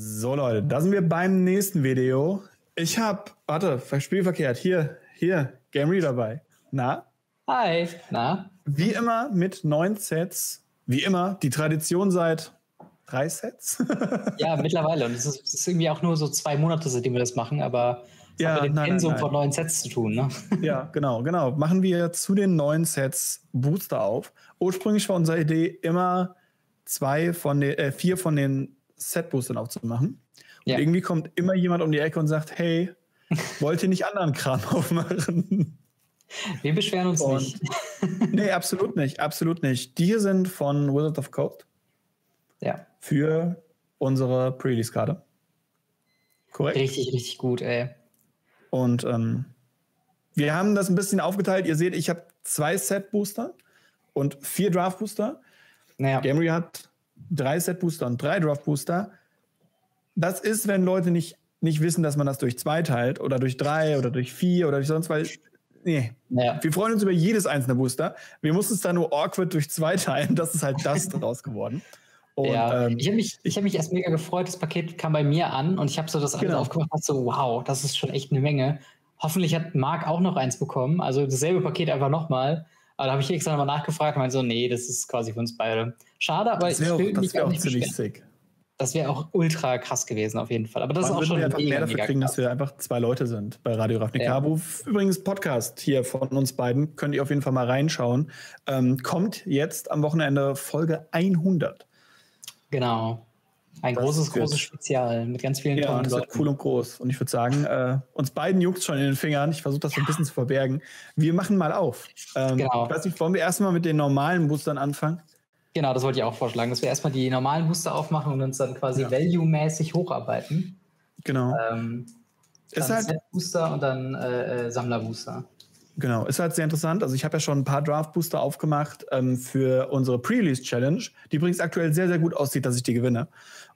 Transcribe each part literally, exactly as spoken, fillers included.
So Leute, da sind wir beim nächsten Video. Ich habe, warte, spielverkehrt, hier, hier, GameRii dabei. Na? Hi, na? Wie immer mit neun Sets, wie immer, die Tradition seit drei Sets. Ja, mittlerweile. Und es ist, es ist irgendwie auch nur so zwei Monate, seitdem wir das machen, aber es ja, hat mit dem Pensum von neun Sets zu tun, ne? Ja, genau, genau. Machen wir zu den neuen Sets Booster auf. Ursprünglich war unsere Idee immer zwei von den, äh, vier von den Set-Boostern aufzumachen. Und ja. irgendwie kommt immer jemand um die Ecke und sagt, hey, wollt ihr nicht anderen Kram aufmachen? Wir beschweren uns und, nicht. Nee, absolut nicht, absolut nicht. Die hier sind von Wizards of the Coast. Ja. Für unsere Pre-Release-Karte. Korrekt? Richtig, richtig gut, ey. Und ähm, wir haben das ein bisschen aufgeteilt. Ihr seht, ich habe zwei Set-Booster und vier Draft-Booster. Naja. GameRii hat drei Set-Booster und drei Draft-Booster. Das ist, wenn Leute nicht, nicht wissen, dass man das durch zwei teilt oder durch drei oder durch vier oder durch sonst was. Nee. Naja. Wir freuen uns über jedes einzelne Booster. Wir mussten es da nur awkward durch zwei teilen. Das ist halt das draus geworden. Und, ja. ähm, ich habe mich, hab mich erst mega gefreut. Das Paket kam bei mir an und ich habe so das alles genau. aufgemacht und so, wow, das ist schon echt eine Menge. Hoffentlich hat Marc auch noch eins bekommen. Also dasselbe Paket einfach nochmal. Aber da habe ich extra nochmal nachgefragt und meinte so, nee, das ist quasi für uns beide. Schade, aber das ich auch, will das mich auch nicht ziemlich sick. Das wäre auch ultra krass gewesen auf jeden Fall. Aber das ist auch schon wir einfach mega, mehr dafür kriegen, krass. Dass wir einfach zwei Leute sind bei Radio Ravnica. Ja. Übrigens Podcast hier von uns beiden. Könnt ihr auf jeden Fall mal reinschauen. Ähm, kommt jetzt am Wochenende Folge hundert. Genau. Ein das großes, großes Spezial mit ganz vielen ja, tollen das Leuten. Wird cool und groß. Und ich würde sagen, äh, uns beiden juckt es schon in den Fingern. Ich versuche das so ein bisschen zu verbergen. Wir machen mal auf. Ähm, genau. Ich weiß nicht, wollen wir erstmal mit den normalen Boostern anfangen? Genau, das wollte ich auch vorschlagen, dass wir erstmal die normalen Booster aufmachen und uns dann quasi ja. value-mäßig hocharbeiten. Genau. Ähm, dann ist halt Set-Booster und dann äh, Sammler-Booster. Genau, ist halt sehr interessant. Also ich habe ja schon ein paar Draft-Booster aufgemacht ähm, für unsere Pre-Release-Challenge, die übrigens aktuell sehr, sehr gut aussieht, dass ich die gewinne.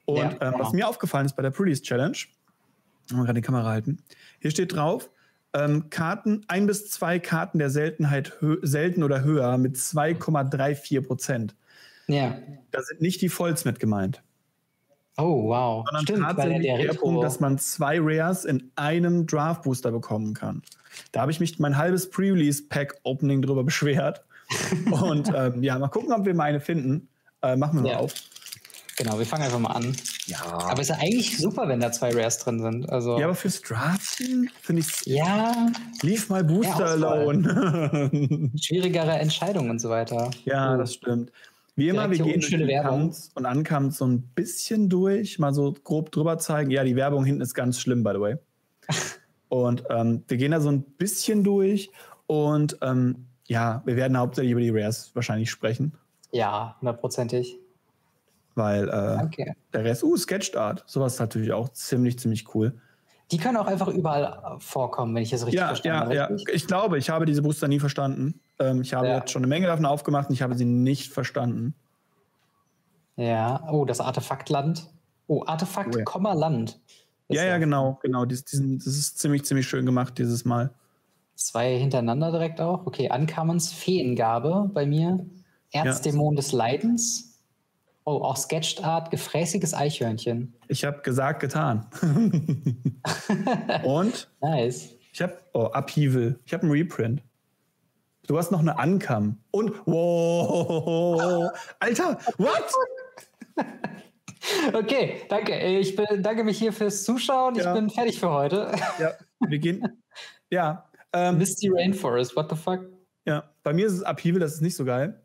Und ja, genau. ähm, was mir aufgefallen ist bei der Pre-Release-Challenge, mal gerade die Kamera halten, hier steht drauf, ähm, Karten, ein bis zwei Karten der Seltenheit selten oder höher mit zwei Komma drei vier Prozent. Ja. Da sind nicht die Volls mit gemeint. Oh, wow. Sondern stimmt, tatsächlich der, der, der Punkt, dass man zwei Rares in einem Draft-Booster bekommen kann. Da habe ich mich mein halbes Pre-Release-Pack-Opening drüber beschwert. Und ähm, ja, mal gucken, ob wir mal eine finden. Äh, machen wir mal ja. auf. Genau, wir fangen einfach mal an. Ja. Aber es ist ja eigentlich super, wenn da zwei Rares drin sind. Also ja, aber fürs Draften finde ich ja. Leave my Booster alone. Schwierigere Entscheidungen und so weiter. Ja, oh. das stimmt. Wie immer, wir gehen durch die Counts und Uncounts so ein bisschen durch, mal so grob drüber zeigen. Ja, die Werbung hinten ist ganz schlimm, by the way. Und ähm, wir gehen da so ein bisschen durch und ähm, ja, wir werden hauptsächlich über die Rares wahrscheinlich sprechen. Ja, hundertprozentig. Weil äh, okay. der Rest, uh, Sketched Art, sowas ist natürlich auch ziemlich, ziemlich cool. Die können auch einfach überall vorkommen, wenn ich das richtig ja, verstanden habe. Ja, richtig? ja, ich glaube, ich habe diese Booster nie verstanden. Ähm, ich habe ja. jetzt schon eine Menge davon aufgemacht und ich habe sie nicht verstanden. Ja, oh, das Artefaktland. Oh, Artefakt, oh, ja. Komma, Land. Das ja, ja, genau, genau. Dies, diesen, das ist ziemlich, ziemlich schön gemacht dieses Mal. Zwei hintereinander direkt auch. Okay, Uncommons, Feengabe bei mir. Erzdämon ja. des Leidens. Oh, auch Sketched Art, gefräßiges Eichhörnchen. Ich habe gesagt, getan. Und? Nice. Ich habe, oh, Upheaval. Ich habe einen Reprint. Du hast noch eine Ankam. Und, wow. Alter, what? Okay, danke. Ich bedanke mich hier fürs Zuschauen. Ja. Ich bin fertig für heute. Ja, wir gehen. Ja. Ähm, Misty Rainforest, what the fuck? Ja, bei mir ist es Upheaval, das ist nicht so geil.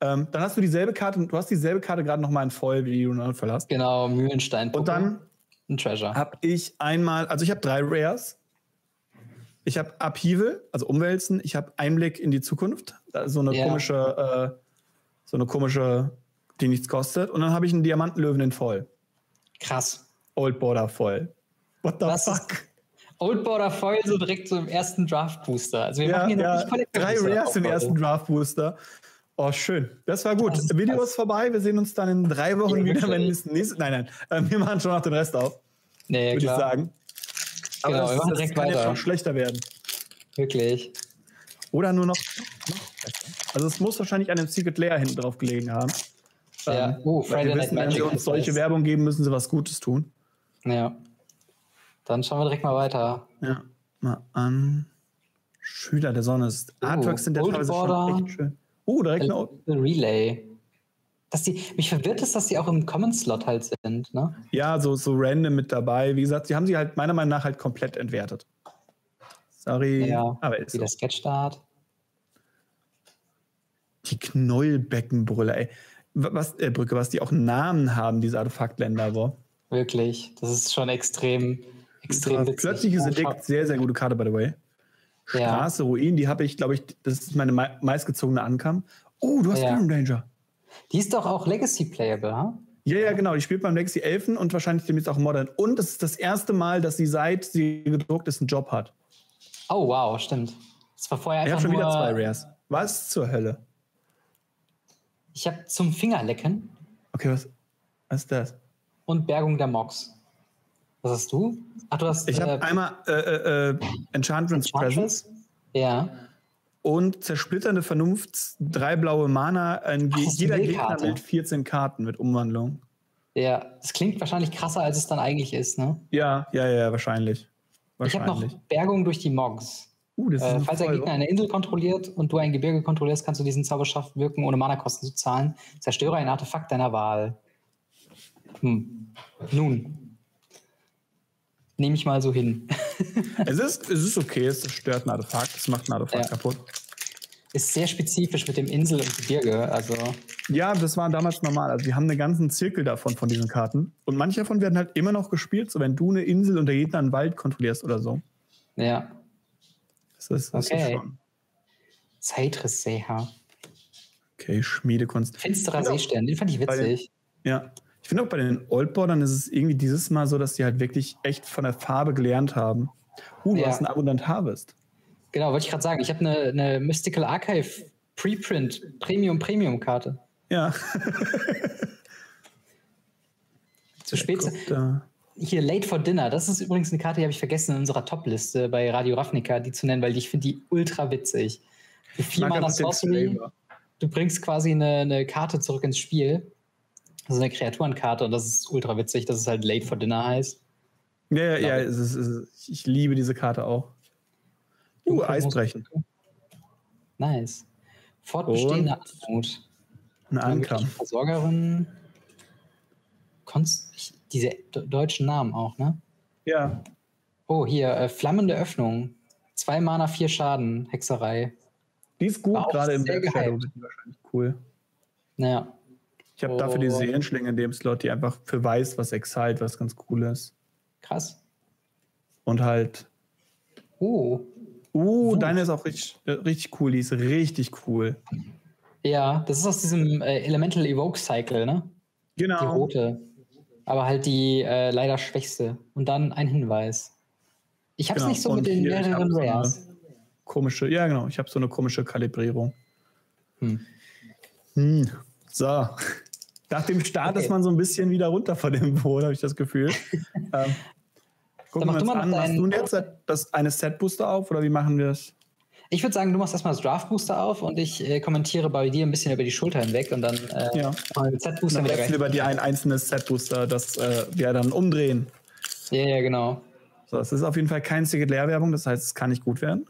Ähm, dann hast du dieselbe Karte, du hast dieselbe Karte gerade nochmal in voll, wie du noch voll hast. Genau, Mühlenstein. Und dann ein Treasure. Habe ich einmal, also ich habe drei Rares. Ich habe Upheaval, also Umwälzen. Ich habe Einblick in die Zukunft. So eine yeah. komische, äh, so eine komische, die nichts kostet. Und dann habe ich einen Diamantenlöwen in voll. Krass. Old Border voll. What the Was fuck? Ist Old Border voll so direkt so im ersten Draft Booster. Also wir ja, machen hier ja, noch nicht drei Rares im ersten Draft Booster. Oh, schön. Das war gut. Das Video krass. Ist vorbei. Wir sehen uns dann in drei Wochen ja, wieder, wenn das nächste... Nein, nein. Wir machen schon noch den Rest auf. Nee, würde ich sagen. Aber genau, das, wir machen das direkt kann weiter. Jetzt schon schlechter werden. Wirklich. Oder nur noch... Also es muss wahrscheinlich an dem Secret Layer hinten drauf gelegen haben. Ja. Um, oh, weil wir wissen, wenn sie uns solche Werbung geben, müssen sie was Gutes tun. Ja. Dann schauen wir direkt mal weiter. Ja, mal an. Schüler der Sonne. Ist. Oh, Artworks sind ja teilweise schon echt schön. Oh, direkt eine Relay. Dass die, mich verwirrt es, dass die auch im Common-Slot halt sind, ne? Ja, so, so random mit dabei. Wie gesagt, sie haben sie halt meiner Meinung nach halt komplett entwertet. Sorry, ja, aber ist wie so. Der Sketchstart. Die Knollbeckenbrille, ey. Was, äh, Brücke, was die auch Namen haben, diese Artefaktländer, wo. Wirklich, das ist schon extrem, extrem witzig. Plötzliches Edikt, sehr, sehr gute Karte, by the way. Straße, ja. Ruin, die habe ich, glaube ich, das ist meine me meistgezogene Ankam. Oh, du hast ja. Iron Ranger. Die ist doch auch Legacy-Playable, ha? Ja, ja, genau. Die spielt beim Legacy Elfen und wahrscheinlich demnächst auch Modern. Und es ist das erste Mal, dass sie seit sie gedruckt ist, einen Job hat. Oh, wow, stimmt. Das war vorher einfach ja, schon nur... wieder zwei Rares. Was zur Hölle? Ich habe zum Fingerlecken. Okay, was, was ist das? Und Bergung der Mox. Was hast du? Ach, du hast... Ich äh, habe einmal äh, äh, Enchantment's Presence. Ja. Und zersplitternde Vernunft, drei blaue Mana, ein Ach, jeder Gegner mit vierzehn Karten mit Umwandlung. Ja, das klingt wahrscheinlich krasser, als es dann eigentlich ist, ne? Ja, ja, ja, wahrscheinlich. wahrscheinlich. Ich habe noch Bergung durch die Mogs. Uh, das äh, ist falls der Gegner eine Insel kontrolliert und du ein Gebirge kontrollierst, kannst du diesen Zauberschaft wirken, ohne Mana-Kosten zu zahlen. Zerstöre ein Artefakt deiner Wahl. Hm. Nun. Nehme ich mal so hin. es, ist, es ist okay, es stört ein Artefakt, es macht ein Artefakt ja. kaputt. Ist sehr spezifisch mit dem Insel und Gebirge. Also. Ja, das war damals normal. Also die haben einen ganzen Zirkel davon, von diesen Karten. Und manche davon werden halt immer noch gespielt, so wenn du eine Insel und der Gegner einen Wald kontrollierst oder so. Ja. Das ist, das okay. ist schon. Zeitresseha. Okay, Schmiedekunst. Finsterer Seestern, den fand ich witzig. Den, ja. Ich finde auch bei den Oldbordern ist es irgendwie dieses Mal so, dass die halt wirklich echt von der Farbe gelernt haben. Uh, du ja. hast ein Abundant Harvest. Genau, wollte ich gerade sagen. Ich habe eine, eine Mystical Archive Preprint Premium Premium Karte. Ja. Zu spät. Hier Late for Dinner. Das ist übrigens eine Karte, die habe ich vergessen in unserer Top-Liste bei Radio Ravnica, die zu nennen, weil ich finde die ultra witzig. Für vier Mana Sorcery, du bringst quasi eine, eine Karte zurück ins Spiel. Also eine Kreaturenkarte und das ist ultra witzig, dass es halt Late for Dinner heißt. Ja, ja, ja es ist, es ist, ich liebe diese Karte auch. Uh, Eisbrechen. Nice. Fortbestehende Armut. Eine Ankam. Versorgerin. Konst diese deutschen Namen auch, ne? Ja. Oh, hier, äh, flammende Öffnung. Zwei Mana, vier Schaden, Hexerei. Die ist gut, gerade im Black Shadow sind die wahrscheinlich cool. Naja. Ich habe oh. dafür die Seelenschlinge in dem Slot, die einfach für weiß was Excite, was ganz cool ist. Krass. Und halt. Oh. Uh, oh. deine ist auch richtig, richtig cool, die ist richtig cool. Ja, das ist aus diesem äh, Elemental Evoke Cycle, ne? Genau. Die rote. Aber halt die äh, leider schwächste. Und dann ein Hinweis. Ich hab's genau. nicht so und mit den mehreren Rares. So komische, ja genau, ich habe so eine komische Kalibrierung. Hm. Hm. So. Nach dem Start okay. ist man so ein bisschen wieder runter von dem Boot, habe ich das Gefühl. ähm, gucken wir uns an. Machst du jetzt das eine Set-Booster auf oder wie machen wir das? Ich würde sagen, du machst erstmal das Draft-Booster auf und ich äh, kommentiere bei dir ein bisschen über die Schulter hinweg und dann äh, ja. Set-Booster wieder rein. Über dir ein einzelnes Set-Booster, das äh, wir dann umdrehen. Ja, yeah, ja, yeah, genau. So, es ist auf jeden Fall kein Ticket-Leerwerbung, das heißt, es kann nicht gut werden.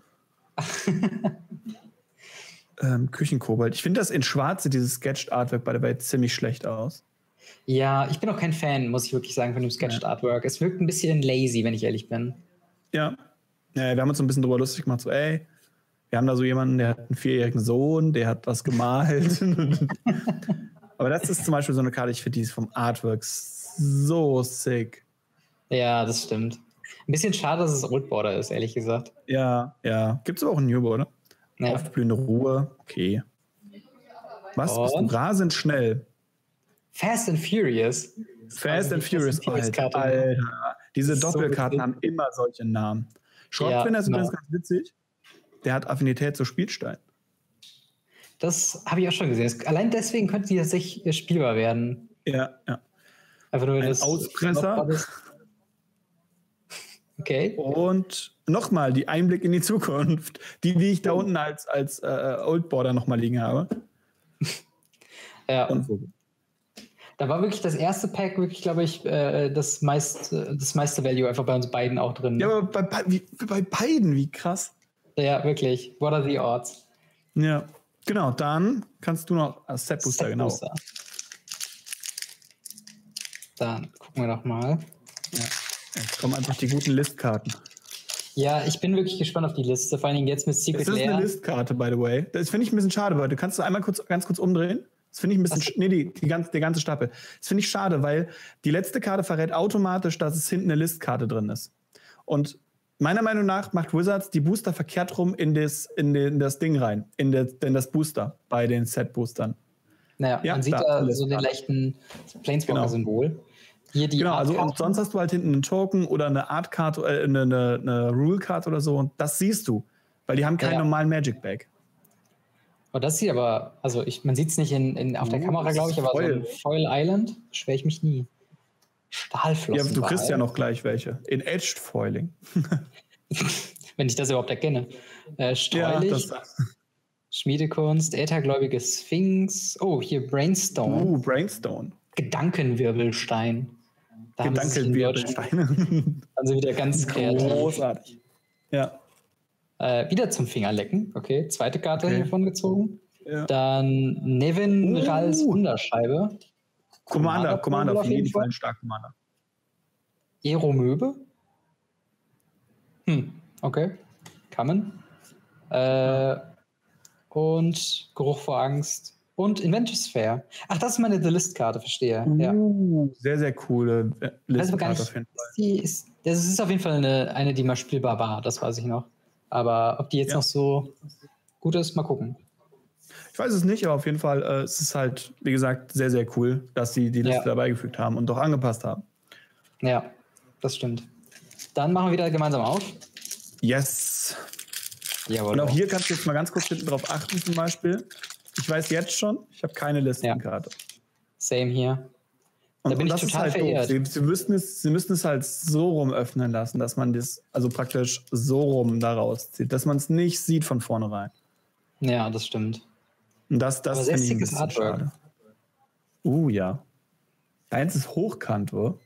Ähm, Küchenkobold. Ich finde das in Schwarze, dieses Sketched-Artwork, by the way, ziemlich schlecht aus. Ja, ich bin auch kein Fan, muss ich wirklich sagen, von dem Sketched-Artwork. Ja. Es wirkt ein bisschen lazy, wenn ich ehrlich bin. Ja. ja, wir haben uns so ein bisschen drüber lustig gemacht, so ey, wir haben da so jemanden, der hat einen vierjährigen Sohn, der hat was gemalt. Aber das ist zum Beispiel so eine Karte, ich finde die ist vom Artwork so sick. Ja, das stimmt. Ein bisschen schade, dass es Oldborder ist, ehrlich gesagt. Ja, ja. Gibt es aber auch einen Newborder, oder? Ja. Aufblühende Ruhe, okay. Was bist du? Rasend schnell. Fast and Furious. Fast and Furious, Alter. Alter. Diese Doppelkarten so haben immer solche Namen. Schrottfinder ja, ist übrigens ganz witzig. Der hat Affinität zu Spielstein. Das habe ich auch schon gesehen. Allein deswegen könnte die tatsächlich spielbar werden. Ja, ja. Einfach nur das Auspresser. Okay. Und nochmal die Einblick in die Zukunft. Die, die ich da unten als, als äh, Oldborder nochmal liegen habe. Ja. Und so. Da war wirklich das erste Pack, wirklich, glaube ich, äh, das meiste, das meiste Value einfach bei uns beiden auch drin. Ne? Ja, aber bei, bei, wie, bei beiden, wie krass. Ja, wirklich. What are the odds? Ja, genau. Dann kannst du noch ah, Set Booster, Set Booster, genau. Dann gucken wir doch mal. Ja. Jetzt kommen einfach die guten Listkarten. Ja, ich bin wirklich gespannt auf die Liste. Vor allen Dingen jetzt mit Secret Lair. Das ist eine Listkarte, by the way. Das finde ich ein bisschen schade, Leute. Kannst du einmal kurz, ganz kurz umdrehen? Das finde ich ein bisschen... Sch- nee, die, die ganze, der ganze Stapel. Das finde ich schade, weil die letzte Karte verrät automatisch, dass es hinten eine Listkarte drin ist. Und meiner Meinung nach macht Wizards die Booster verkehrt rum in das, in den, in das Ding rein. In, de, in das Booster bei den Set-Boostern. Naja, ja, man sieht da so den leichten Planeswalker-Symbol. Genau. Hier die genau, also und sonst hast du halt hinten einen Token oder eine Art-Karte, äh, eine, eine, eine Rule-Karte oder so. Und das siehst du, weil die haben keinen ja, ja. normalen Magic-Bag. Oh, das sieht aber, also ich, man sieht es nicht in, in, auf der oh, Kamera, glaube ich, aber Foil. So ein Foil Island beschwere ich mich nie. Stahlflossen. Ja, du kriegst ja noch gleich welche. In Edged Foiling. Wenn ich das überhaupt erkenne. Äh, Streulich, ja, Schmiedekunst, äthergläubige Sphinx. Oh, hier Brainstone. Oh, uh, Brainstone. Gedankenwirbelstein. Da Gedankenwirbelstein. Also wieder ganz kreativ. Großartig. Ja. Äh, wieder zum Fingerlecken. Okay, zweite Karte okay. hiervon gezogen. Ja. Dann Nevin uh. Rals Wunderscheibe. Commander, Commander, auf jeden Fall ein starker Commander. Eromöbe? Hm, okay. Kamen. Äh, und Geruch vor Angst. Und Inventory Sphere. Ach, das ist meine The List-Karte, verstehe. Ja. Uh, sehr, sehr coole List-Karte auf jeden Fall. Das ist auf jeden Fall eine, eine, die mal spielbar war, das weiß ich noch. Aber ob die jetzt ja. noch so gut ist, mal gucken. Ich weiß es nicht, aber auf jeden Fall äh, es ist es halt, wie gesagt, sehr, sehr cool, dass sie die Liste ja. dabei gefügt haben und doch angepasst haben. Ja, das stimmt. Dann machen wir wieder gemeinsam auf. Yes. Jawohl. Und auch hier kannst du jetzt mal ganz kurz hinten drauf achten zum Beispiel. Ich weiß jetzt schon, ich habe keine Listenkarte. Ja. Same hier. Da und, bin und ich total halt verehrt. Sie, sie, müssen es, sie müssen es halt so rum öffnen lassen, dass man das, also praktisch so rum da rauszieht, dass man es nicht sieht von vornherein. Ja, das stimmt. Und das, das ist ein bisschen schade. Uh, ja. Deins ist hochkant, oder?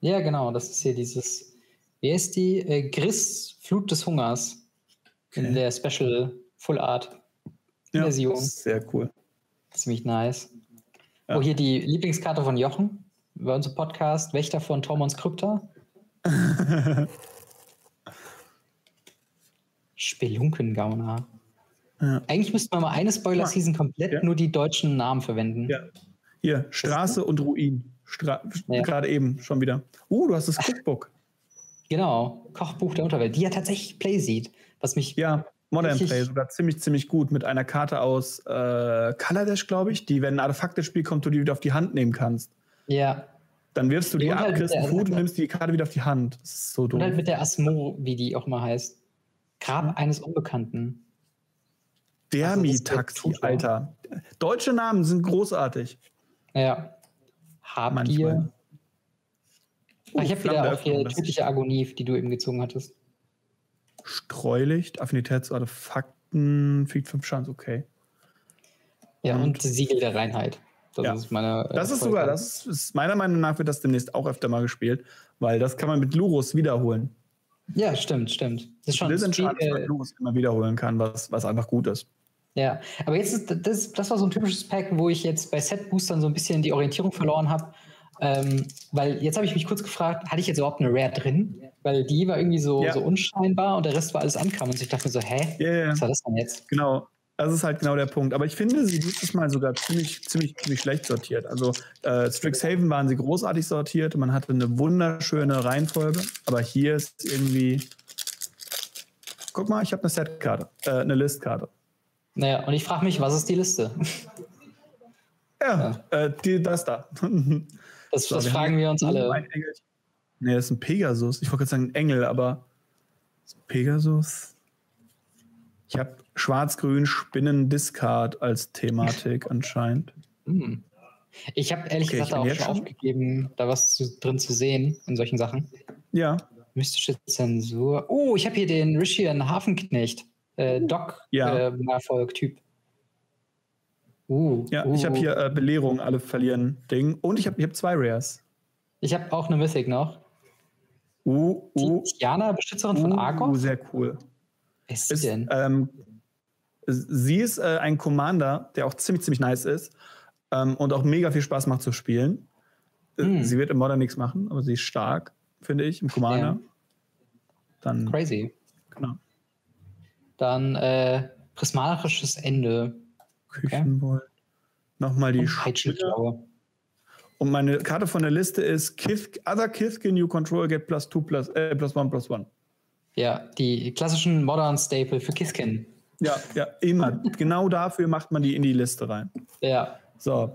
Ja, genau. Das ist hier dieses. Wer ist die? Äh, Gris, Flut des Hungers. Okay. In der Special Full Art Version. Ja, sehr cool. Ziemlich nice. Ja. Oh, hier die Lieblingskarte von Jochen. Bei unserem Podcast. Wächter von Tormons Krypta. Spelunkengauner. Ja. Eigentlich müsste man mal eine Spoiler-Season komplett ja. nur die deutschen Namen verwenden. Ja. Hier, Straße und Ruin. Stra- ja. Gerade eben schon wieder. Uh, du hast das Cookbook. Genau, Kochbuch der Unterwelt, die ja tatsächlich Play sieht. Was mich ja, Modern Play sogar ziemlich, ziemlich gut mit einer Karte aus äh, Kaladesh, glaube ich, die, wenn ein Artefakt ins Spiel kommt, du die wieder auf die Hand nehmen kannst. Ja. Dann wirfst du die, die ab, kriegst einen Food und nimmst die Karte wieder auf die Hand. Das ist so doof. Und halt mit der Asmo, wie die auch mal heißt. Grab eines Unbekannten. Dermi-Taxi, also Alter. Deutsche Namen sind großartig. Ja. Habgier. Oh, ich habe wieder auch hier tödliche Agonie, die du eben gezogen hattest. Streulicht, Affinitätsartefakten, Feed fünf Chance, okay. Ja, und, und Siegel der Reinheit. Das ja. ist meine. Äh, das ist sogar, das ist meiner Meinung nach wird das demnächst auch öfter mal gespielt, weil das kann man mit Lurus wiederholen. Ja, stimmt, stimmt. Das ist schon ein Spiel, äh, Lurus immer wiederholen kann, was, was einfach gut ist. Ja, aber jetzt ist das, das war so ein typisches Pack, wo ich jetzt bei Set-Boostern so ein bisschen die Orientierung verloren habe. Ähm, weil jetzt habe ich mich kurz gefragt, hatte ich jetzt überhaupt eine Rare drin? Weil die war irgendwie so, ja. so unscheinbar und der Rest war alles ankam. Und ich dachte mir so, hä, yeah. was war das denn jetzt? Genau, das ist halt genau der Punkt. Aber ich finde, sie dieses Mal sogar ziemlich, ziemlich, ziemlich schlecht sortiert. Also äh, Strixhaven waren sie großartig sortiert. Man hatte eine wunderschöne Reihenfolge. Aber hier ist irgendwie... Guck mal, ich habe eine Set-Karte, äh, eine Listkarte. Naja, und ich frage mich, was ist die Liste? Ja, ja. Äh, die, das da. Das, so, das wir fragen wir uns alle. Nee, das ist ein Pegasus. Ich wollte gerade sagen ein Engel, aber Pegasus. Ich habe schwarz-grün Spinnen-Discard als Thematik anscheinend. Hm. Ich habe ehrlich okay, gesagt auch schon aufgegeben, da was zu, drin zu sehen in solchen Sachen. Ja. Mystische Zensur. Oh, ich habe hier den Rishian Hafenknecht. Äh, Doc-Nachfolg-Typ. Ja. Äh, Uh, ja, uh, ich habe hier äh, Belehrung, alle verlieren Ding. Und ich habe hab zwei Rares. Ich habe auch eine Mythic noch. Uh, uh, Tiziana, Beschützerin uh, von Argos. Uh, sehr cool. Was ist, ist denn? Ähm, sie ist äh, ein Commander, der auch ziemlich, ziemlich nice ist. Ähm, und auch mega viel Spaß macht zu spielen. Mm. Sie wird im Modern nichts machen, aber sie ist stark, finde ich, im Commander. Yeah. Dann, Crazy. Genau. Dann äh, prismatisches Ende. Küchenboll. Okay. Nochmal die Schütze. Und meine Karte von der Liste ist Kith, Other Kithkin you control get plus two plus, äh, plus one plus one. Ja, die klassischen Modern Staple für Kithkin. Ja, ja, immer. Genau dafür macht man die in die Liste rein. Ja. So.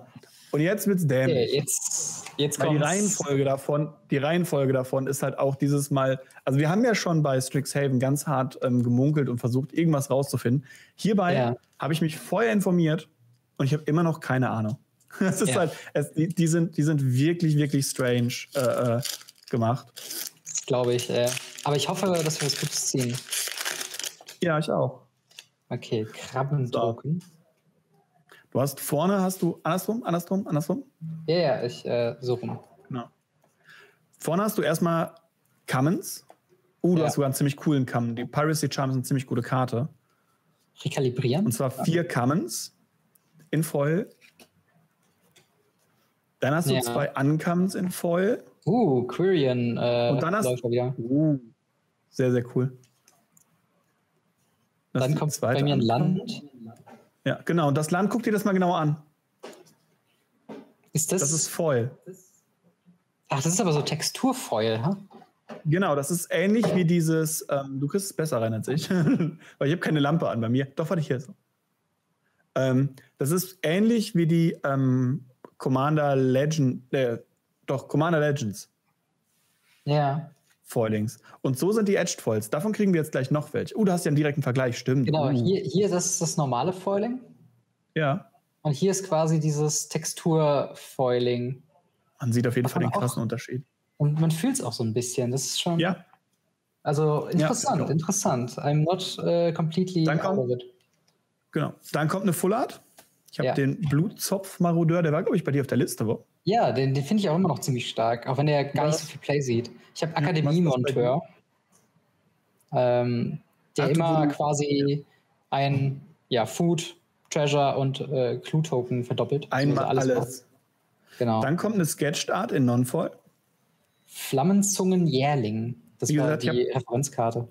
Und jetzt wird's dämlich. Okay, jetzt, jetzt kommt die Reihenfolge davon. Die Reihenfolge davon ist halt auch dieses Mal. Also wir haben ja schon bei Strixhaven ganz hart ähm, gemunkelt und versucht, irgendwas rauszufinden. Hierbei ja. habe ich mich vorher informiert und ich habe immer noch keine Ahnung. Das ist ja. halt, es, die, die, sind, die sind wirklich, wirklich strange äh, äh, gemacht. Glaube ich. Äh. Aber ich hoffe, dass wir das gut ziehen. Ja, ich auch. Okay, Krabbendrucken. So. Du hast vorne, hast du andersrum, andersrum, andersrum? Ja, ja, ich äh, so rum. Genau. Vorne hast du erstmal Commons. Uh, du ja. hast sogar einen ziemlich coolen Common. Die Piracy Charms sind eine ziemlich gute Karte. Rekalibrieren? Und zwar vier Commons in Foil. Dann hast du ja. zwei Uncommons in Foil. Uh, Quirion. Äh, Und dann hast du. Uh, sehr, sehr cool. Das dann kommt bei mir ein Land. Ja, genau. Und das Land, guck dir das mal genauer an. Ist das? Das ist Foil. Ach, das ist aber so Texturfoil, ha? Genau, das ist ähnlich wie dieses, ähm, du kriegst es besser rein als ich, weil ich habe keine Lampe an bei mir. Doch, warte, ich hier so. Ähm, das ist ähnlich wie die ähm, Commander Legend, äh, doch, Commander Legends. Ja. Yeah. Foilings. Und so sind die Edged Foils. Davon kriegen wir jetzt gleich noch welche. Oh, uh, da hast du ja einen direkten Vergleich, stimmt. Genau, uh. hier, hier das ist das normale Foiling. Ja. Und hier ist quasi dieses Textur-Foiling. Man sieht auf jeden Fall den krassen Unterschied. Und man fühlt es auch so ein bisschen. Das ist schon. Ja. Also interessant, ja, genau. interessant. I'm not uh, completely out of it. Genau. Dann kommt eine Full Art. Ich habe ja. den Blutzopf-Marodeur, der war, glaube ich, bei dir auf der Liste, wo? Ja, den, den finde ich auch immer noch ziemlich stark, auch wenn der gar was? nicht so viel Play sieht. Ich habe Akademie-Monteur, ähm, der Ach, immer quasi ein ja, Food, Treasure und äh, Clue-Token verdoppelt. Einmal also alles. alles. Genau. Dann kommt eine Sketched Art in Non-Foil. Flammenzungen-Jährling. Das Wie war gesagt, die Referenzkarte.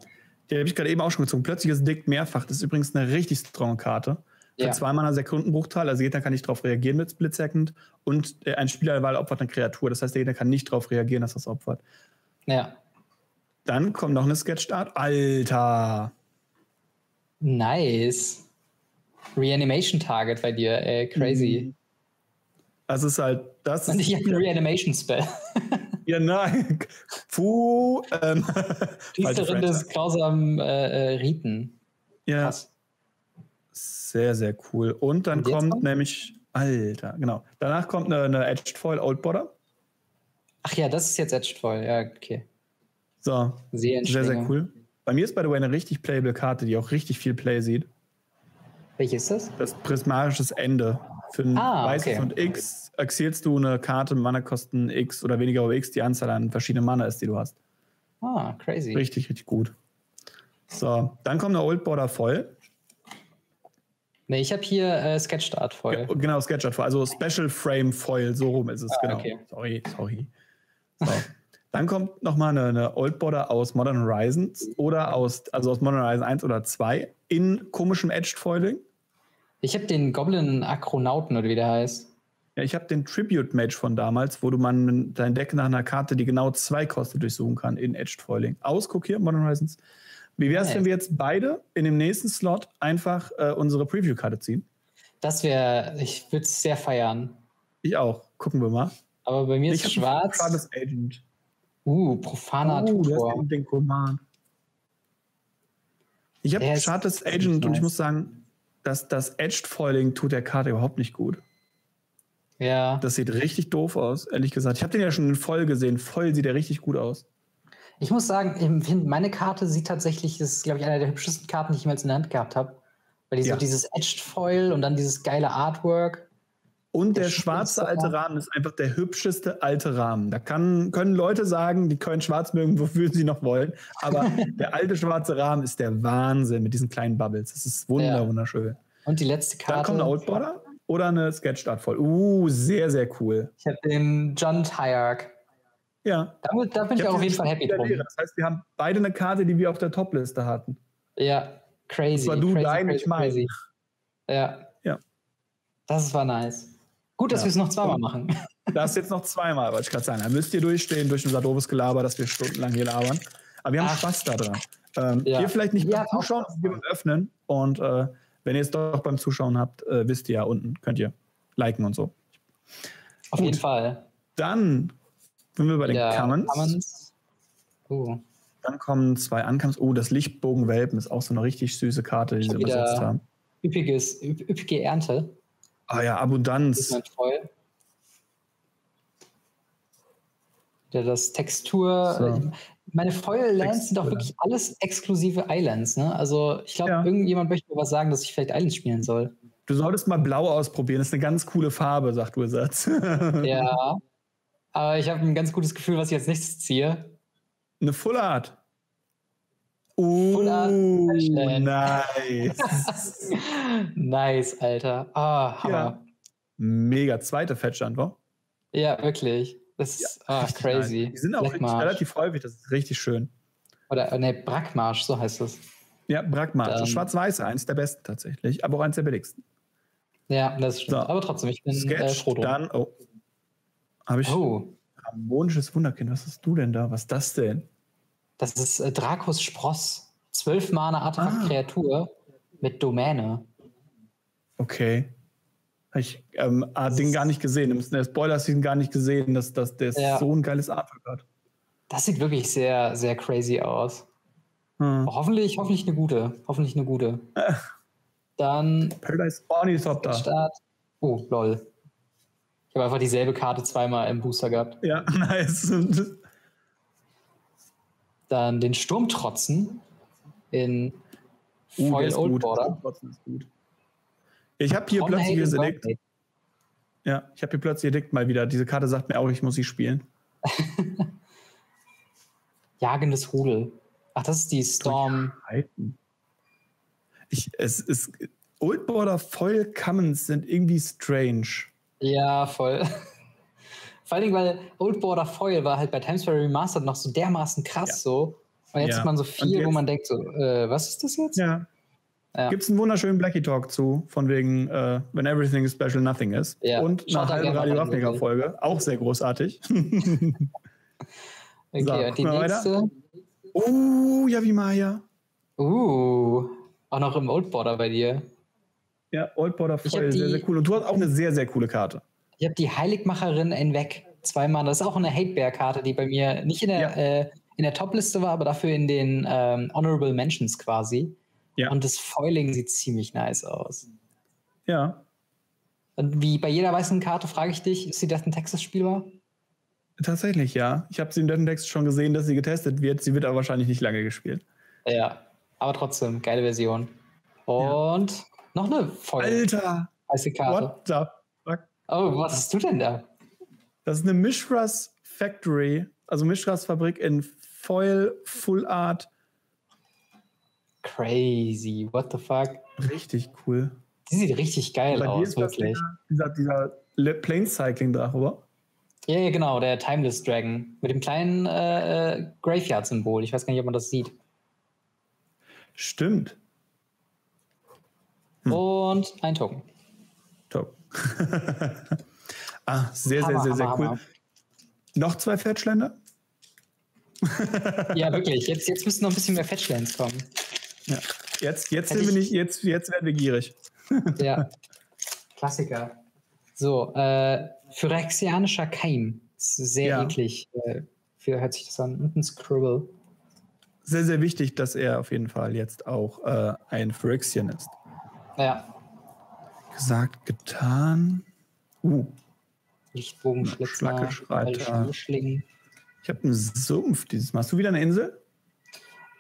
Die habe ich gerade eben auch schon gezogen. Plötzlich ist Dick mehrfach. Das ist übrigens eine richtig strong Karte. Für ja. zweimal einen Sekundenbruchteil, also jeder kann nicht darauf reagieren mit Split Second. Und ein Spieler der Wahl opfert eine Kreatur, das heißt, jeder kann nicht darauf reagieren, dass das opfert. Ja. Dann kommt noch eine Sketched Art. Alter! Nice. Reanimation Target bei dir, äh, crazy. Das ist halt, das Und ich habe einen Reanimation Spell. Ja, nein. Puh. Ähm, Priesterin des grausamen äh, Riten. Ja. Krass. Sehr, sehr cool. Und dann Und kommt, kommt nämlich, Alter, genau. Danach kommt eine, eine Edged Foil Old Border. Ach ja, das ist jetzt Edged Foil, ja, okay. So, sehr, sehr, sehr cool. Bei mir ist, by the way, eine richtig playable Karte, die auch richtig viel Play sieht. Welche ist das? Das prismatisches Ende. Für ein ah, weißes okay. und X exilst du eine Karte, Mana kosten X oder weniger oder X, die Anzahl an verschiedenen Mana ist, die du hast. Ah, crazy. Richtig, richtig gut. So, dann kommt eine Old Border Foil. Nee, ich habe hier äh, Sketched Art Foil. Ge genau, Sketched Art Foil. Also Special Frame Foil, so rum ist es, ah, genau. Okay. Sorry, sorry. So. Dann kommt nochmal eine, eine Old Border aus Modern Horizons oder aus, also aus Modern Horizons eins oder zwei in komischem Edged Foiling. Ich habe den Goblin-Akronauten, oder wie der heißt. Ja, ich habe den Tribute-Mage von damals, wo du man dein Deck nach einer Karte, die genau zwei kostet, durchsuchen kann in Edged Foiling. Aus, guck hier, Modern Horizons. Wie wäre es, wenn wir jetzt beide in dem nächsten Slot einfach äh, unsere Preview-Karte ziehen? Das wäre, ich würde es sehr feiern. Ich auch. Gucken wir mal. Aber bei mir ich ist schwarz. Profanes Agent. Uh, profaner oh, Tutor. Den Command. Ich habe Chartes Agent nice. Und ich muss sagen, dass das Edged Foiling tut der Karte überhaupt nicht gut. Ja. Das sieht richtig doof aus, ehrlich gesagt. Ich habe den ja schon in Foil gesehen. Foil sieht ja richtig gut aus. Ich muss sagen, meine Karte sieht tatsächlich, das ist, glaube ich, eine der hübschesten Karten, die ich jemals in der Hand gehabt habe. Weil die ja. so dieses Edged Foil und dann dieses geile Artwork. Und der, der schwarze alte Rahmen ist einfach der hübscheste alte Rahmen. Da kann, können Leute sagen, die können schwarz mögen, wofür sie noch wollen. Aber der alte schwarze Rahmen ist der Wahnsinn mit diesen kleinen Bubbles. Das ist wunder, ja. wunderschön. Und die letzte Karte. Dann kommt eine Outborder oder eine Sketch-Art voll. Uh, sehr, sehr cool. Ich habe den John Tyark. Ja. Da, da bin ich, ich auch auf jeden Fall happy drum. Das heißt, wir haben beide eine Karte, die wir auf der Top-Liste hatten. Ja, crazy. Das war du, crazy, dein, crazy, ich mein. Ja. ja. Das war nice. Gut, dass ja. wir es noch zweimal machen. Das jetzt noch zweimal, wollte ich gerade sagen. Da müsst ihr durchstehen durch unser doofes Gelaber, dass wir stundenlang hier labern. Aber wir haben Ach. Spaß da dran. Ähm, ja. Ihr vielleicht nicht ja, beim Zuschauen, wir öffnen. Und äh, wenn ihr es doch beim Zuschauen habt, äh, wisst ihr ja unten, könnt ihr liken und so. Auf Gut. jeden Fall. Dann sind wir bei den ja, Commons. Commons. Uh. Dann kommen zwei Ancomes. Oh, das Lichtbogenwelpen ist auch so eine richtig süße Karte, die sie übersetzt haben. Üppiges, üppige Ernte. Ah ja, Abundanz. Ja, das Textur. So. Meine Foil-Lands sind doch wirklich alles exklusive Islands, ne? Also ich glaube, ja. irgendjemand möchte mir was sagen, dass ich vielleicht Islands spielen soll. Du solltest mal blau ausprobieren, das ist eine ganz coole Farbe, sagt Wizards. Ja, aber ich habe ein ganz gutes Gefühl, was ich als nächstes ziehe. Eine Full Art. Oh, Full Art nice. Nice, Alter. Ah, Hammer. Ja. Mega zweite Fetch-Antwort. Ja, wirklich. Das ist ja, ah, crazy. Nice. Die sind auch relativ häufig, das ist richtig schön. Oder, ne, Brackmarsch, so heißt es. Ja, Brackmarsch. Schwarz-Weiß, eins der besten tatsächlich, aber auch eins der billigsten. Ja, das stimmt. So. Aber trotzdem, ich bin Sketch, äh, froh drum. Dann, oh. Habe ich. Oh. Harmonisches Wunderkind, was hast du denn da? Was ist das denn? Das ist äh, Dracus Spross. Zwölf Mana Artefakt-Kreatur ah. mit Domäne. Okay. Habe ich ähm, den gar nicht gesehen. In der Spoiler-Season gar nicht gesehen, dass, dass der ja. so ein geiles Artwork hat. Das sieht wirklich sehr, sehr crazy aus. Hm. Hoffentlich, hoffentlich eine gute. Hoffentlich eine gute. Dann. Paradise Ornithopter. Oh, lol. Ich habe einfach dieselbe Karte zweimal im Booster gehabt. Ja, nice. Dann den Sturmtrotzen in uh, Foil Old Border. Ist gut. Ich habe hier plötzlich Edikt. Ja, ich habe hier plötzlich Edikt mal wieder. Diese Karte sagt mir auch, ich muss sie spielen. Jagendes Rudel. Ach, das ist die Storm. Ich, es ist Old Border Foil Commons sind irgendwie strange. Ja, voll. Vor allem, weil Old Border Foil war halt bei Times Square Remastered noch so dermaßen krass ja. so. Und jetzt ja. hat man so viel, wo man denkt so, äh, was ist das jetzt? Ja. ja. Gibt es einen wunderschönen Blackie Talk zu, von wegen uh, When Everything is Special, Nothing is. Ja. Und eine halbe Radio Ravnica-Folge, auch sehr großartig. Okay, so, und die nächste. Oh, Yavimaya. Uh, auch noch im Old Border bei dir. Ja, Old Border Foil, sehr, sehr cool. Und du hast auch eine sehr, sehr coole Karte. Ich habe die Heiligmacherin in Weg zweimal. Das ist auch eine Hate-Bear-Karte, die bei mir nicht in der, ja. äh, in der Top-Liste war, aber dafür in den ähm, Honorable Mentions quasi. Ja. Und das Foiling sieht ziemlich nice aus. Ja. Und wie bei jeder weißen Karte frage ich dich, ist die Death in Texas spielbar? Tatsächlich, ja. Ich habe sie in Death in Texas schon gesehen, dass sie getestet wird. Sie wird aber wahrscheinlich nicht lange gespielt. Ja, aber trotzdem, geile Version. Und... Ja. Noch eine voll Alter! Heiße Karte. What the fuck? Oh, was hast du denn da? Das ist eine Mishra's Factory, also Mishra's Fabrik in Foil, Full Art. Crazy, what the fuck? Richtig cool. Die sieht richtig geil aus, wirklich. Dieser, dieser Plane Cycling Drache, oder? Ja, ja, genau, der Timeless Dragon. Mit dem kleinen äh, Graveyard-Symbol. Ich weiß gar nicht, ob man das sieht. Stimmt. Hm. Und ein Token. Top. ah, sehr, Hammer, sehr, sehr, sehr Hammer, cool. Hammer. Noch zwei Fetchländer? ja, wirklich. Jetzt, jetzt müssen noch ein bisschen mehr Fetchlands kommen. Ja. Jetzt, jetzt, sind wir nicht, jetzt, jetzt werden wir gierig. ja. Klassiker. So, äh, Phyrexianischer Keim. Sehr ja. eklig. Äh, für, hört sich das an. Und ein Scribble. Sehr, sehr wichtig, dass er auf jeden Fall jetzt auch äh, ein Phyrexian ist. Ja. Gesagt, getan. Uh. Lichtbogenschlitzer, Schlüsseling. Ich habe einen Sumpf dieses Mal. Hast du wieder eine Insel?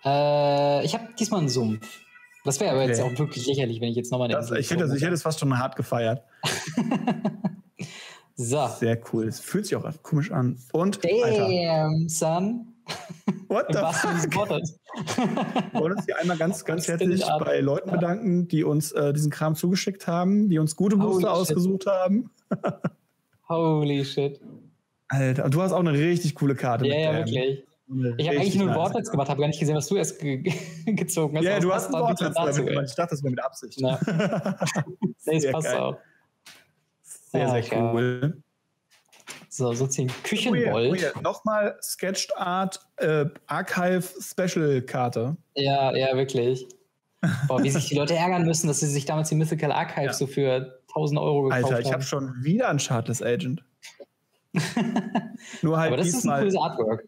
Äh, ich habe diesmal einen Sumpf. Das wäre aber okay. Jetzt auch wirklich lächerlich, wenn ich jetzt nochmal... Ich, ich hätte es fast schon hart gefeiert. So. Sehr cool. Es fühlt sich auch komisch an. Und, damn, Alter. Son. What the fuck? Wir wollen uns hier einmal ganz, ganz herzlich bei Leuten bedanken, die uns äh, diesen Kram zugeschickt haben, die uns gute Booster ausgesucht haben. Holy shit. Alter, und du hast auch eine richtig coole Karte. Ja, ja, wirklich. Ich habe eigentlich nur einen Wortwitz gemacht, habe gar nicht gesehen, was du erst ge gezogen hast. Ja, yeah, du hast einen Wortwitz damit gemacht. Ich dachte, das war mit Absicht. Nee, das passt auch. Sehr, sehr ah, cool. So, so ziehen Küchenbold. Weird, weird. Nochmal Sketched Art äh, Archive Special Karte. Ja, ja, wirklich. Boah, wie sich die Leute ärgern müssen, dass sie sich damals die Mythical Archive ja. so für tausend Euro gekauft Alter, haben. Alter, ich habe schon wieder einen Shardless Agent. Nur halt aber das diesmal. Ist ein cooles Artwork.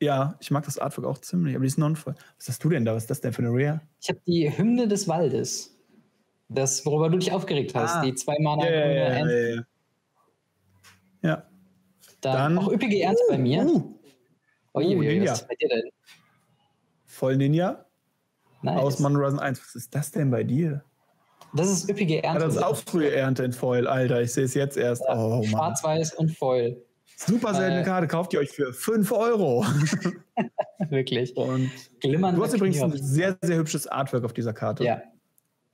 Ja, ich mag das Artwork auch ziemlich, aber die ist non-voll. Was hast du denn da? Was ist das denn für eine Rare? Ich habe die Hymne des Waldes. Das, worüber du dich aufgeregt hast. Ah, die zwei Mana yeah, Hymne. Yeah, yeah, yeah, yeah. Ja. Dann, Dann auch üppige Ernte uh, bei mir. Uh, oh je, uh, Ninja. Was ist bei dir denn? Voll Ninja. Nice. Aus Modern Horizons eins. Was ist das denn bei dir? Das ist üppige Ernte. Ja, das ist auch frühe Ernte in Foil, Alter. Ich sehe es jetzt erst. Ja, oh, Schwarz-Weiß und Foil. Super seltene äh, Karte, kauft ihr euch für fünf Euro. Wirklich. Und du hast übrigens ein sehr, sehr hübsches Artwork auf dieser Karte. Ja,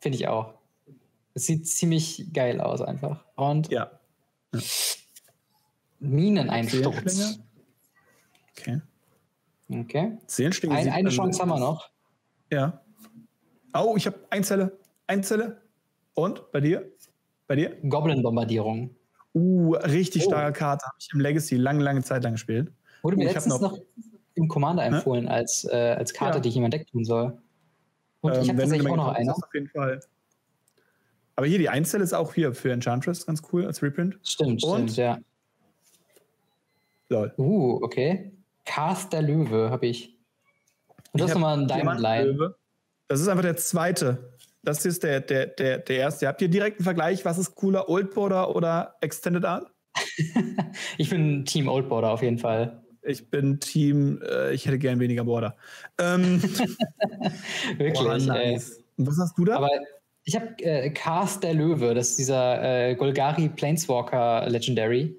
finde ich auch. Es sieht ziemlich geil aus einfach. Und ja. ja. Mineneinsturz. Okay. Okay. Seelenschlinge ein, eine Chance haben wir noch. Ja. Oh, ich habe Einzelle. Einzelle. Und? Bei dir? Bei dir? Goblin-Bombardierung. Uh, richtig oh. starke Karte. Habe ich im Legacy lange, lange Zeit lang gespielt. Wurde mir uh, letztens noch, noch im Commander empfohlen, ne? als, äh, als Karte, ja. die ich jemand deck tun soll. Und ähm, ich habe tatsächlich auch noch eine. Auf jeden Fall. Aber hier, die Einzelle ist auch hier für Enchantress ganz cool als Reprint. Stimmt, Und stimmt, ja. Lol. Uh, okay. Cast der Löwe habe ich. Und das ist nochmal ein Diamond Line. Das ist einfach der zweite. Das hier ist der, der, der, der erste. Habt ihr direkt einen Vergleich? Was ist cooler, Old Border oder Extended Art? Ich bin Team Old Border auf jeden Fall. Ich bin Team, äh, ich hätte gern weniger Border. Ähm, Wirklich, oh, nice. Und was hast du da? Aber ich habe äh, Cast der Löwe. Das ist dieser äh, Golgari Planeswalker Legendary.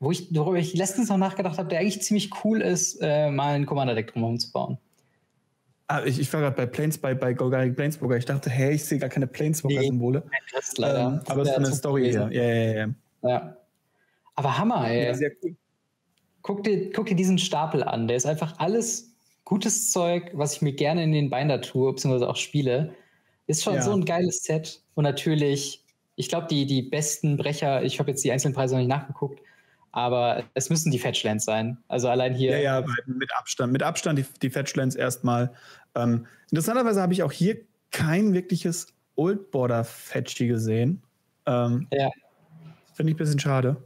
Wo ich, worüber ich letztens noch nachgedacht habe, der eigentlich ziemlich cool ist, äh, mal ein Commander-Deck drumherum zu bauen. Ah, ich, ich war gerade bei Planes, bei, bei Golgari Planeswalker. Ich dachte, hey, ich sehe gar keine Planeswalker-Symbole. Nee, leider. Ähm, aber das ist eine Story. Ja, ja, ja, ja. Aber Hammer, ey. Ja, sehr cool. Guck dir, guck dir diesen Stapel an. Der ist einfach alles gutes Zeug, was ich mir gerne in den Binder tue, beziehungsweise auch spiele. Ist schon ja. so ein geiles Set. Und natürlich, ich glaube, die, die besten Brecher, ich habe jetzt die einzelnen Preise noch nicht nachgeguckt, aber es müssen die Fetchlands sein. Also allein hier... Ja, ja, mit Abstand. Mit Abstand die, die Fetchlands erstmal. Ähm, interessanterweise habe ich auch hier kein wirkliches Old Border Fetchy gesehen. Ähm, ja. Finde ich ein bisschen schade.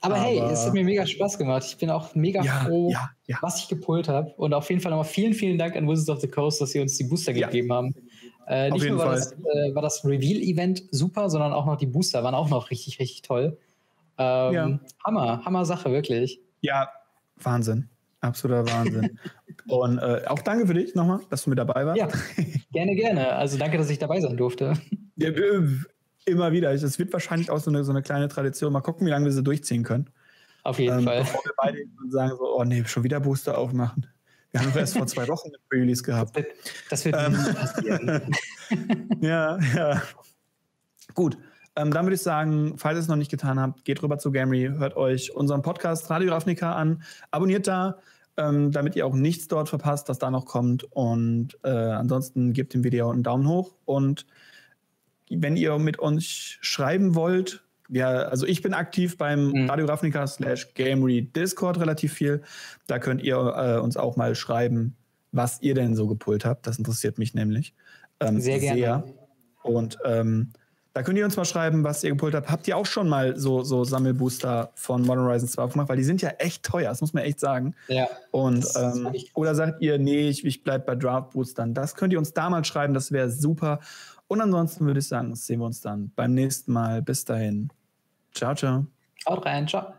Aber, aber hey, es hat mir mega Spaß gemacht. Ich bin auch mega ja, froh, ja, ja. was ich gepult habe. Und auf jeden Fall nochmal vielen, vielen Dank an Wizards of the Coast, dass sie uns die Booster ja. gegeben haben. Äh, nicht nur war das, äh, war das Reveal-Event super, sondern auch noch die Booster waren auch noch richtig, richtig toll. Ähm, ja. Hammer, Hammer Sache, wirklich. Ja, Wahnsinn. Absoluter Wahnsinn. Und äh, auch danke für dich nochmal, dass du mit dabei warst. Ja, gerne, gerne. Also danke, dass ich dabei sein durfte. Ja, immer wieder. Es wird wahrscheinlich auch so eine, so eine kleine Tradition. Mal gucken, wie lange wir sie durchziehen können. Auf jeden ähm, Fall. Bevor wir beide sagen, so, oh nee, schon wieder Booster aufmachen. Wir haben doch erst vor zwei Wochen eine Pre-Release gehabt. Das wird, das wird ähm. nie passieren. Ja, ja. Gut. Ähm, dann würde ich sagen, falls ihr es noch nicht getan habt, geht rüber zu GameRii, hört euch unseren Podcast Radio Ravnica an, abonniert da, ähm, damit ihr auch nichts dort verpasst, was da noch kommt. Und äh, ansonsten gebt dem Video einen Daumen hoch. Und wenn ihr mit uns schreiben wollt, ja, also ich bin aktiv beim mhm. Radio Ravnica slash GameRii Discord relativ viel. Da könnt ihr äh, uns auch mal schreiben, was ihr denn so gepult habt. Das interessiert mich nämlich ähm, sehr gerne. Sehr. Und ähm, da könnt ihr uns mal schreiben, was ihr gepult habt. Habt ihr auch schon mal so, so Sammelbooster von Modern Horizons zwei aufgemacht? Weil die sind ja echt teuer, das muss man echt sagen. Ja, und, ähm, oder sagt ihr, nee, ich, ich bleibe bei Draft-Boostern. Das könnt ihr uns da mal schreiben, das wäre super. Und ansonsten würde ich sagen, sehen wir uns dann beim nächsten Mal. Bis dahin. Ciao, ciao. Haut rein, ciao.